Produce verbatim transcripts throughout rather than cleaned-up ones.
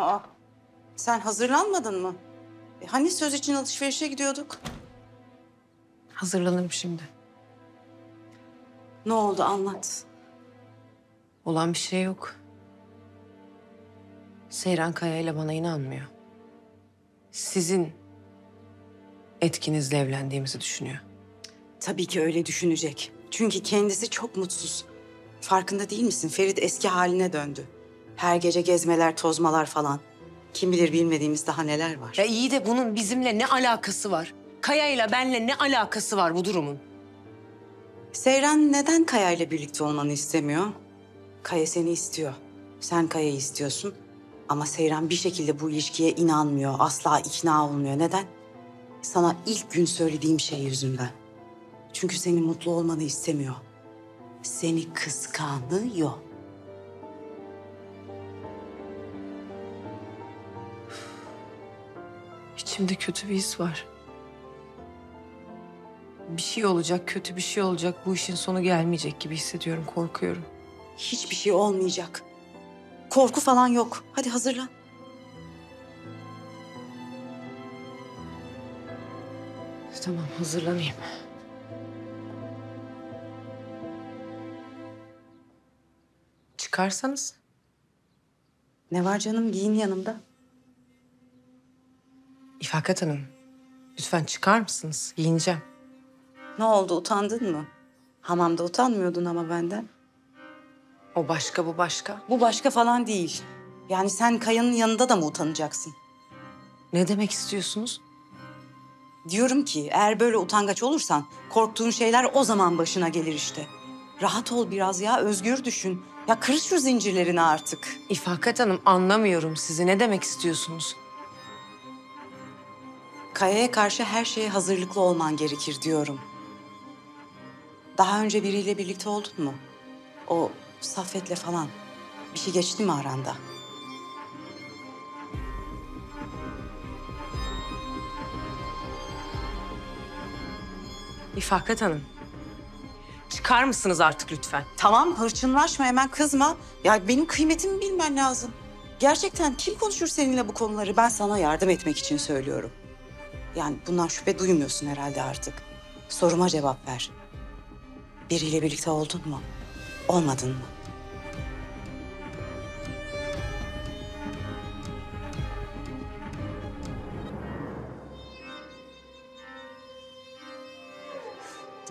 Aa, sen hazırlanmadın mı? E, hani söz için alışverişe gidiyorduk? Hazırlanırım şimdi. Ne oldu anlat. Olan bir şey yok. Seyran Kaya ile bana inanmıyor. Sizin etkinizle evlendiğimizi düşünüyor. Tabii ki öyle düşünecek. Çünkü kendisi çok mutsuz. Farkında değil misin? Ferit eski haline döndü. Her gece gezmeler, tozmalar falan. Kim bilir bilmediğimiz daha neler var. Ya iyi de bunun bizimle ne alakası var? Kaya'yla benle ne alakası var bu durumun? Seyran neden Kaya'yla birlikte olmanı istemiyor? Kaya seni istiyor. Sen Kaya'yı istiyorsun. Ama Seyran bir şekilde bu ilişkiye inanmıyor. Asla ikna olmuyor. Neden? Sana ilk gün söylediğim şey yüzünden. Çünkü senin mutlu olmanı istemiyor. Seni kıskanıyor. İçimde kötü bir his var. Bir şey olacak, kötü bir şey olacak. Bu işin sonu gelmeyecek gibi hissediyorum, korkuyorum. Hiçbir şey olmayacak. Korku falan yok. Hadi hazırlan. Tamam, hazırlanayım. Çıkarsanız. Ne var canım? Giyin yanımda. İfakat Hanım, lütfen çıkar mısınız? Giyineceğim. Ne oldu? Utandın mı? Hamamda utanmıyordun ama benden. O başka, bu başka. Bu başka falan değil. Yani sen Kaya'nın yanında da mı utanacaksın? Ne demek istiyorsunuz? Diyorum ki eğer böyle utangaç olursan korktuğun şeyler o zaman başına gelir işte. Rahat ol biraz ya, özgür düşün. Ya kır şu zincirlerini artık. İfakat Hanım, anlamıyorum sizi. Ne demek istiyorsunuz? Kaya'ya karşı her şeye hazırlıklı olman gerekir diyorum. Daha önce biriyle birlikte oldun mu? O Saffet'le falan. Bir şey geçti mi aranda? İfakat Hanım, çıkar mısınız artık lütfen? Tamam, hırçınlaşma, hemen kızma. Ya benim kıymetimi bilmen lazım. Gerçekten kim konuşur seninle bu konuları? Ben sana yardım etmek için söylüyorum. Yani bundan şüphe duymuyorsun herhalde artık. Soruma cevap ver. Biriyle birlikte oldun mu? Olmadın mı?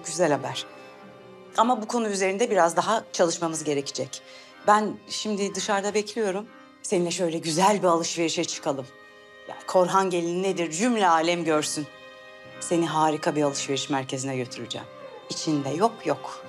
Güzel haber. Ama bu konu üzerinde biraz daha çalışmamız gerekecek. Ben şimdi dışarıda bekliyorum. Seninle şöyle güzel bir alışverişe çıkalım. Yani Korhan gelin nedir cümle alem görsün. Seni harika bir alışveriş merkezine götüreceğim. İçinde yok yok.